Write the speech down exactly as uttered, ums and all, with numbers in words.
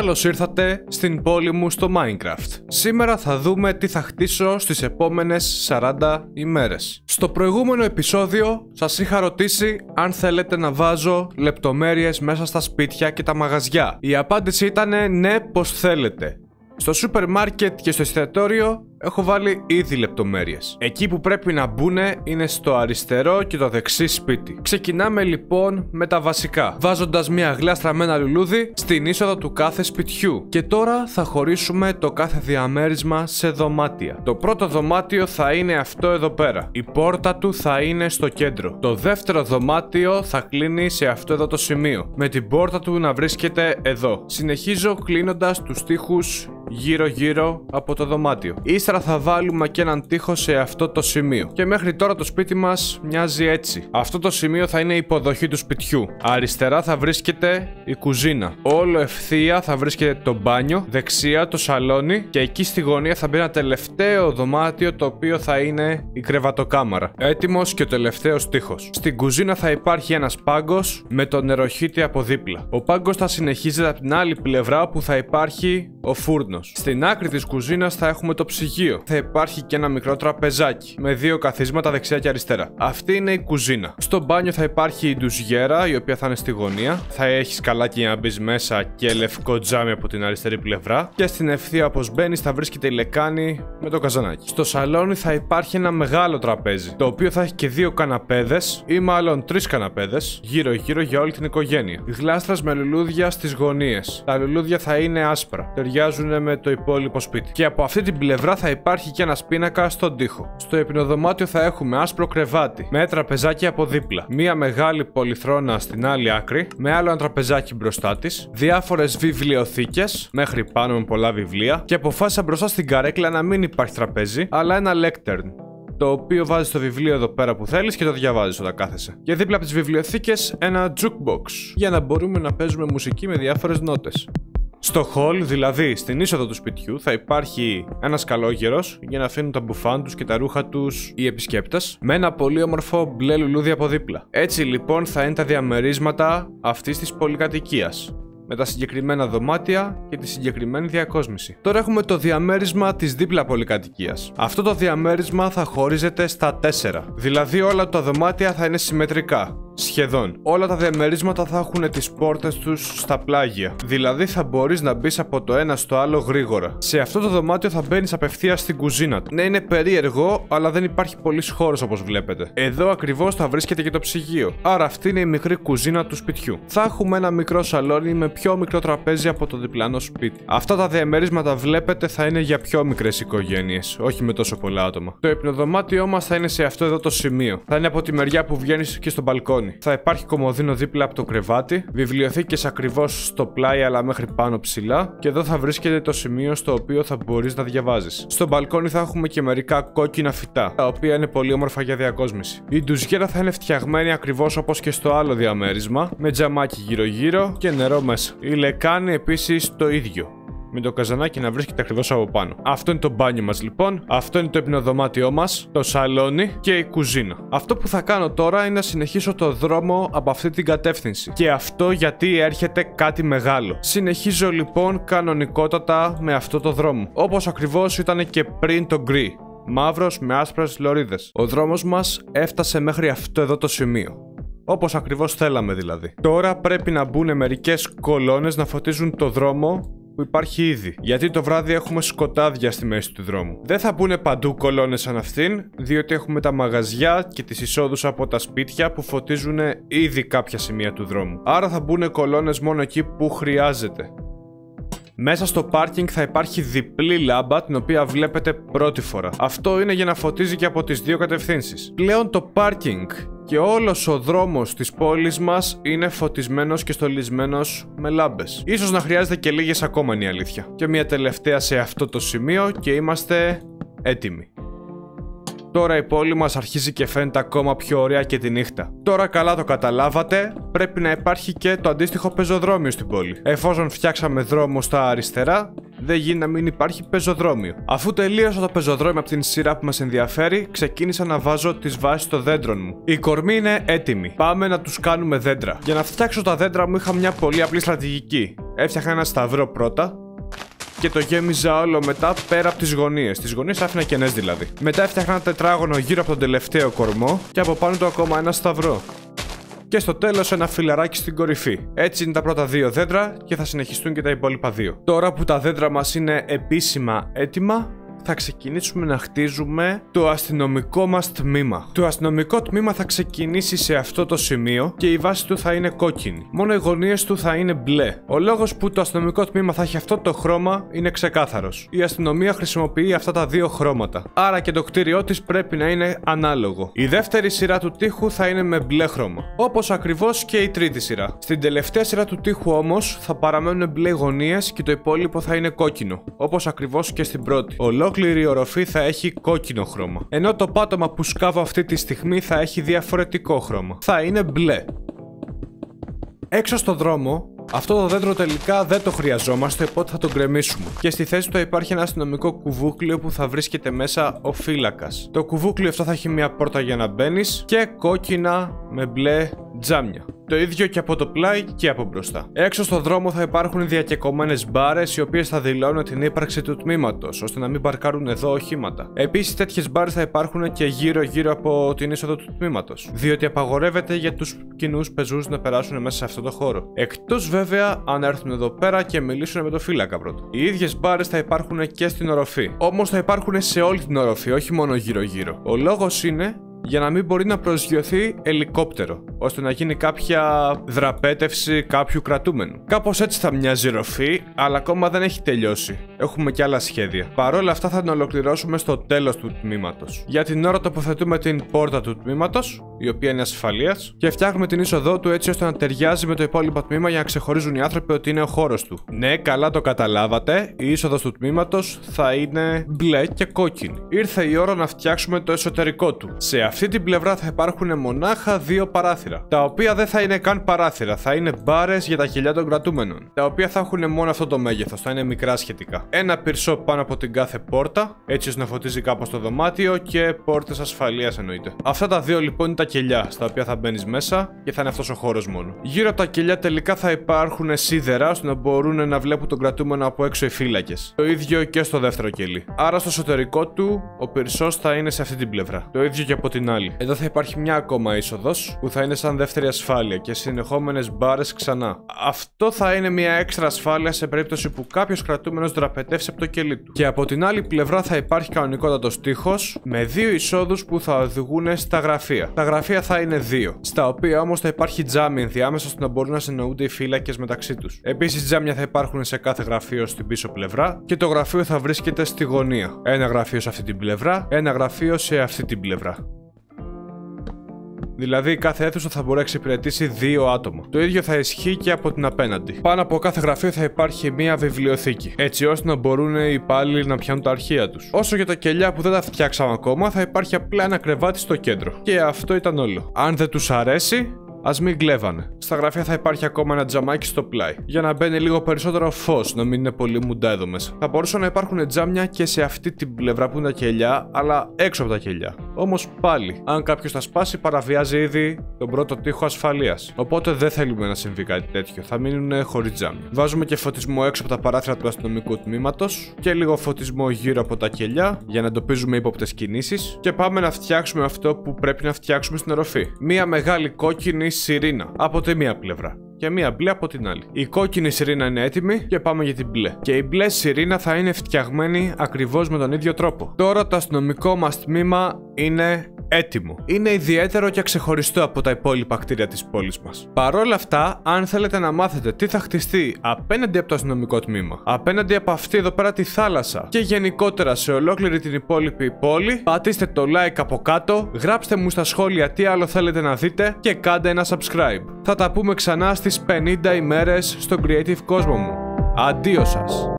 Καλώς ήρθατε στην πόλη μου στο Minecraft. Σήμερα θα δούμε τι θα χτίσω στις επόμενες σαράντα ημέρες. Στο προηγούμενο επεισόδιο σας είχα ρωτήσει αν θέλετε να βάζω λεπτομέρειες μέσα στα σπίτια και τα μαγαζιά. Η απάντηση ήταν ναι, πως θέλετε. Στο σούπερ μάρκετ και στο εστιατόριο έχω βάλει ήδη λεπτομέρειες. Εκεί που πρέπει να μπουν είναι στο αριστερό και το δεξί σπίτι. Ξεκινάμε λοιπόν με τα βασικά, βάζοντας μια γλάστρα με ένα λουλούδι στην είσοδο του κάθε σπιτιού. Και τώρα θα χωρίσουμε το κάθε διαμέρισμα σε δωμάτια. Το πρώτο δωμάτιο θα είναι αυτό εδώ πέρα. Η πόρτα του θα είναι στο κέντρο. Το δεύτερο δωμάτιο θα κλείνει σε αυτό εδώ το σημείο, με την πόρτα του να βρίσκεται εδώ. Συνεχίζω κλείνοντας τους τοίχους γύρω γύρω από το δωμάτιο. Ύστερα θα βάλουμε και έναν τοίχο σε αυτό το σημείο. Και μέχρι τώρα το σπίτι μας μοιάζει έτσι. Αυτό το σημείο θα είναι η υποδοχή του σπιτιού. Αριστερά θα βρίσκεται η κουζίνα. Όλο ευθεία θα βρίσκεται το μπάνιο. Δεξιά το σαλόνι. Και εκεί στη γωνία θα μπει ένα τελευταίο δωμάτιο, το οποίο θα είναι η κρεβατοκάμαρα. Έτοιμος και ο τελευταίος τοίχος. Στην κουζίνα θα υπάρχει ένας πάγκος με το νεροχύτη από δίπλα. Ο πάγκος θα συνεχίζεται από την άλλη πλευρά που θα υπάρχει ο φούρνος. Στην άκρη της κουζίνας θα έχουμε το ψυγείο. Θα υπάρχει και ένα μικρό τραπεζάκι με δύο καθίσματα δεξιά και αριστερά. Αυτή είναι η κουζίνα. Στο μπάνιο θα υπάρχει η ντουζιέρα, η οποία θα είναι στη γωνία. Θα έχει σκαλάκι για να μπει μέσα και λευκό τζάμι από την αριστερή πλευρά. Και στην ευθεία όπως μπαίνεις θα βρίσκεται η λεκάνη με το καζανάκι. Στο σαλόνι θα υπάρχει ένα μεγάλο τραπέζι, το οποίο θα έχει και δύο καναπέδες, ή μάλλον τρεις καναπέδες, γύρω-γύρω για όλη την οικογένεια. Γλάστρας με λουλούδια στις γωνίες. Τα λουλούδια θα είναι άσπρα. Ταιριάζουν με το υπόλοιπο σπίτι. Και από αυτή την πλευρά θα υπάρχει και ένας πίνακα στον τοίχο. Στο υπνοδωμάτιο θα έχουμε άσπρο κρεβάτι με τραπεζάκι από δίπλα. Μία μεγάλη πολυθρόνα στην άλλη άκρη με άλλο ένα τραπεζάκι μπροστά της. Διάφορες βιβλιοθήκες μέχρι πάνω με πολλά βιβλία. Και αποφάσισα μπροστά στην καρέκλα να μην υπάρχει τραπέζι, αλλά ένα λέκτern, το οποίο βάζεις το βιβλίο εδώ πέρα που θέλεις και το διαβάζεις όταν κάθεσαι. Και δίπλα από τις βιβλιοθήκες ένα jukebox για να μπορούμε να παίζουμε μουσική με διάφορες νότες. Στο hall, δηλαδή στην είσοδο του σπιτιού, θα υπάρχει ένας καλόγερος για να αφήνουν τα μπουφάν τους και τα ρούχα τους οι επισκέπτες, με ένα πολύ όμορφο μπλε λουλούδι από δίπλα. Έτσι λοιπόν θα είναι τα διαμερίσματα αυτής της πολυκατοικίας, με τα συγκεκριμένα δωμάτια και τη συγκεκριμένη διακόσμηση. Τώρα έχουμε το διαμέρισμα της δίπλα πολυκατοικίας. Αυτό το διαμέρισμα θα χωρίζεται στα τέσσερα. Δηλαδή όλα τα δωμάτια θα είναι συμμετρικά. Σχεδόν. Όλα τα διαμερίσματα θα έχουν τις πόρτες τους στα πλάγια. Δηλαδή θα μπορείς να μπεις από το ένα στο άλλο γρήγορα. Σε αυτό το δωμάτιο θα μπαίνεις απευθείας στην κουζίνα του. Ναι, είναι περίεργο, αλλά δεν υπάρχει πολύς χώρος όπως βλέπετε. Εδώ ακριβώς θα βρίσκεται και το ψυγείο. Άρα αυτή είναι η μικρή κουζίνα του σπιτιού. Θα έχουμε ένα μικρό σαλόνι με πιο μικρό τραπέζι από το διπλανό σπίτι. Αυτά τα διαμερίσματα βλέπετε θα είναι για πιο μικρές οικογένειες, όχι με τόσο πολλά άτομα. Το υπνοδωμάτιό μας θα είναι σε αυτό εδώ το σημείο. Θα είναι από τη μεριά που βγαίνεις και στο μπαλκόνι. Θα υπάρχει κομμωδίνο δίπλα από το κρεβάτι, βιβλιοθήκες ακριβώς στο πλάι αλλά μέχρι πάνω ψηλά, και εδώ θα βρίσκεται το σημείο στο οποίο θα μπορείς να διαβάζεις. Στο μπαλκόνι θα έχουμε και μερικά κόκκινα φυτά, τα οποία είναι πολύ όμορφα για διακόσμηση. Η ντουζιέρα θα είναι φτιαγμένη ακριβώς όπως και στο άλλο διαμέρισμα, με τζαμάκι γύρω-γύρω και νερό μέσα. Η λεκάνη επίσης το ίδιο, με το καζανάκι να βρίσκεται ακριβώς από πάνω. Αυτό είναι το μπάνιο μας λοιπόν, αυτό είναι το υπνοδωμάτιό μας, το σαλόνι και η κουζίνα. Αυτό που θα κάνω τώρα είναι να συνεχίσω το δρόμο από αυτή την κατεύθυνση. Και αυτό γιατί έρχεται κάτι μεγάλο. Συνεχίζω λοιπόν κανονικότατα με αυτό το δρόμο, όπως ακριβώς ήταν και πριν το γκρι, μαύρος με άσπρες λωρίδες. Ο δρόμος μας έφτασε μέχρι αυτό εδώ το σημείο. Όπως ακριβώς θέλαμε δηλαδή. Τώρα πρέπει να μπουν μερικές κολόνες να φωτίζουν το δρόμο που υπάρχει ήδη, γιατί το βράδυ έχουμε σκοτάδια στη μέση του δρόμου. Δεν θα μπουν παντού κολόνες σαν αυτήν, διότι έχουμε τα μαγαζιά και τις εισόδους από τα σπίτια που φωτίζουν ήδη κάποια σημεία του δρόμου. Άρα θα μπουν κολόνες μόνο εκεί που χρειάζεται. Μέσα στο πάρκινγκ θα υπάρχει διπλή λάμπα, την οποία βλέπετε πρώτη φορά. Αυτό είναι για να φωτίζει και από τις δύο κατευθύνσεις. Πλέον το πάρκινγκ και όλος ο δρόμος της πόλης μας είναι φωτισμένος και στολισμένος με λάμπες. Ίσως να χρειάζεται και λίγες ακόμα, είναι η αλήθεια. Και μια τελευταία σε αυτό το σημείο και είμαστε έτοιμοι. Τώρα η πόλη μας αρχίζει και φαίνεται ακόμα πιο ωραία και τη νύχτα. Τώρα καλά το καταλάβατε, πρέπει να υπάρχει και το αντίστοιχο πεζοδρόμιο στην πόλη. Εφόσον φτιάξαμε δρόμο στα αριστερά, δεν γίνει να μην υπάρχει πεζοδρόμιο. Αφού τελείωσα το πεζοδρόμιο από την σειρά που μας ενδιαφέρει, ξεκίνησα να βάζω τις βάσεις των δέντρων μου. Οι κορμοί είναι έτοιμοι. Πάμε να τους κάνουμε δέντρα. Για να φτιάξω τα δέντρα μου είχα μια πολύ απλή στρατηγική. Έφτιαχα ένα σταυρό πρώτα και το γέμιζα όλο μετά πέρα από τις γωνίες. Τις γωνίες άφηνα κενές δηλαδή. Μετά έφτιαχνα ένα τετράγωνο γύρω από τον τελευταίο κορμό και από πάνω του ακόμα ένα σταυρό. Και στο τέλος ένα φιλαράκι στην κορυφή. Έτσι είναι τα πρώτα δύο δέντρα και θα συνεχιστούν και τα υπόλοιπα δύο. Τώρα που τα δέντρα μας είναι επίσημα έτοιμα, θα ξεκινήσουμε να χτίζουμε το αστυνομικό μας τμήμα. Το αστυνομικό τμήμα θα ξεκινήσει σε αυτό το σημείο και η βάση του θα είναι κόκκινη. Μόνο οι γωνίες του θα είναι μπλε. Ο λόγος που το αστυνομικό τμήμα θα έχει αυτό το χρώμα είναι ξεκάθαρος. Η αστυνομία χρησιμοποιεί αυτά τα δύο χρώματα. Άρα και το κτίριό της πρέπει να είναι ανάλογο. Η δεύτερη σειρά του τοίχου θα είναι με μπλε χρώμα. Όπως ακριβώς και η τρίτη σειρά. Στην τελευταία σειρά του τοίχου όμως θα παραμένουν μπλε γωνίες και το υπόλοιπο θα είναι κόκκινο. Όπως ακριβώς και στην πρώτη. Η ολόκληρη οροφή θα έχει κόκκινο χρώμα. Ενώ το πάτωμα που σκάβω αυτή τη στιγμή θα έχει διαφορετικό χρώμα. Θα είναι μπλε. Έξω στο δρόμο, αυτό το δέντρο τελικά δεν το χρειαζόμαστε, οπότε θα το γκρεμίσουμε. Και στη θέση του υπάρχει ένα αστυνομικό κουβούκλιο που θα βρίσκεται μέσα ο φύλακας. Το κουβούκλιο αυτό θα έχει μια πόρτα για να μπαίνεις και κόκκινα με μπλε τζάμια. Το ίδιο και από το πλάι και από μπροστά. Έξω στον δρόμο θα υπάρχουν διακεκομένες μπάρες οι οποίες θα δηλώνουν την ύπαρξη του τμήματος, ώστε να μην παρκάρουν εδώ οχήματα. Επίσης, τέτοιες μπάρες θα υπάρχουν και γύρω-γύρω από την είσοδο του τμήματος, διότι απαγορεύεται για τους κοινούς πεζούς να περάσουν μέσα σε αυτό το χώρο. Εκτός βέβαια αν έρθουν εδώ πέρα και μιλήσουν με το φύλακα πρώτο. Οι ίδιες μπάρες θα υπάρχουν και στην οροφή. Όμως θα υπάρχουν σε όλη την οροφή, όχι μόνο γύρω-γύρω. Ο λόγος είναι για να μην μπορεί να προσγειωθεί ελικόπτερο, ώστε να γίνει κάποια δραπέτευση κάποιου κρατούμενου. Κάπως έτσι θα μοιάζει η ροφή, αλλά ακόμα δεν έχει τελειώσει. Έχουμε και άλλα σχέδια. Παρ' όλα αυτά θα την ολοκληρώσουμε στο τέλος του τμήματος. Για την ώρα τοποθετούμε την πόρτα του τμήματος, η οποία είναι ασφαλείας, και φτιάχνουμε την είσοδό του έτσι ώστε να ταιριάζει με το υπόλοιπο τμήμα για να ξεχωρίζουν οι άνθρωποι ότι είναι ο χώρος του. Ναι, καλά το καταλάβατε, η είσοδος του τμήματος θα είναι μπλε και κόκκινη. Ήρθε η ώρα να φτιάξουμε το εσωτερικό του. Σε αυτή την πλευρά θα υπάρχουν μονάχα δύο παράθυρα, τα οποία δεν θα είναι καν παράθυρα, θα είναι μπάρες για τα χιλιά των κρατούμενων, τα οποία θα έχουν μόνο αυτό το μέγεθος, θα είναι μικρά σχετικά. Ένα πυρσό πάνω από την κάθε πόρτα, έτσι ώστε να φωτίζει κάπως το δωμάτιο, και πόρτες ασφαλείας εννοείται. Αυτά τα δύο λοιπόν είναι τα κελιά, στα οποία θα μπαίνεις μέσα και θα είναι αυτός ο χώρος μόνο. Γύρω από τα κελιά τελικά θα υπάρχουν σίδερα, ώστε να μπορούν να βλέπουν τον κρατούμενο από έξω οι φύλακες. Το ίδιο και στο δεύτερο κελί. Άρα στο εσωτερικό του ο πυρσός θα είναι σε αυτή την πλευρά. Το ίδιο και από την άλλη. Εδώ θα υπάρχει μια ακόμα είσοδος που θα είναι σαν δεύτερη ασφάλεια και συνεχόμενες μπάρες ξανά. Αυτό θα είναι μια έξτρα ασφάλεια σε περίπτωση που κάποιος κρατούμενος δραπετεύσει από το κελί του. Και από την άλλη πλευρά θα υπάρχει κανονικότατος τοίχος με δύο εισόδους που θα οδηγούν στα γραφεία. Τα γραφεία θα είναι δύο, στα οποία όμως θα υπάρχει τζάμι ενδιάμεσα ώστε να μπορούν να συνεννοούνται οι φύλακες μεταξύ τους. Επίσης, τζάμια θα υπάρχουν σε κάθε γραφείο στην πίσω πλευρά και το γραφείο θα βρίσκεται στη γωνία. Ένα γραφείο σε αυτή την πλευρά, ένα γραφείο σε αυτή την πλευρά. Δηλαδή, κάθε αίθουσα θα μπορεί να εξυπηρετήσει δύο άτομα. Το ίδιο θα ισχύει και από την απέναντι. Πάνω από κάθε γραφείο θα υπάρχει μία βιβλιοθήκη, έτσι ώστε να μπορούν οι υπάλληλοι να πιάνουν τα αρχεία τους. Όσο για τα κελιά που δεν τα φτιάξαμε ακόμα, θα υπάρχει απλά ένα κρεβάτι στο κέντρο. Και αυτό ήταν όλο. Αν δεν τους αρέσει, ας μην κλέβανε. Στα γραφεία θα υπάρχει ακόμα ένα τζαμάκι στο πλάι, για να μπαίνει λίγο περισσότερο φως, να μην είναι πολύ μουντά εδώ μέσα. Θα μπορούσαν να υπάρχουν τζάμια και σε αυτή την πλευρά που είναι τα κελιά, αλλά έξω από τα κελιά. Όμως πάλι, αν κάποιος τα σπάσει, παραβιάζει ήδη τον πρώτο τοίχο ασφαλείας. Οπότε δεν θέλουμε να συμβεί κάτι τέτοιο. Θα μείνουν χωρίς τζάμια. Βάζουμε και φωτισμό έξω από τα παράθυρα του αστυνομικού τμήματος και λίγο φωτισμό γύρω από τα κελιά για να εντοπίζουμε ύποπτες κινήσεις. Και πάμε να φτιάξουμε αυτό που πρέπει να φτιάξουμε στην οροφή. Μία μεγάλη κόκκινη σιρήνα από τη μία πλευρά και μία μπλε από την άλλη. Η κόκκινη σιρήνα είναι έτοιμη και πάμε για την μπλε. Και η μπλε σιρήνα θα είναι φτιαγμένη ακριβώς με τον ίδιο τρόπο. Τώρα το αστυνομικό μας τμήμα είναι έτοιμο. Είναι ιδιαίτερο και ξεχωριστό από τα υπόλοιπα κτίρια της πόλης μας. Παρ' όλα αυτά, αν θέλετε να μάθετε τι θα χτιστεί απέναντι από το αστυνομικό τμήμα, απέναντι από αυτή εδώ πέρα τη θάλασσα και γενικότερα σε ολόκληρη την υπόλοιπη πόλη, πατήστε το like από κάτω, γράψτε μου στα σχόλια τι άλλο θέλετε να δείτε και κάντε ένα subscribe. Θα τα πούμε ξανά στις πενήντα ημέρες στον Creative Κόσμο μου. Αντίο σας!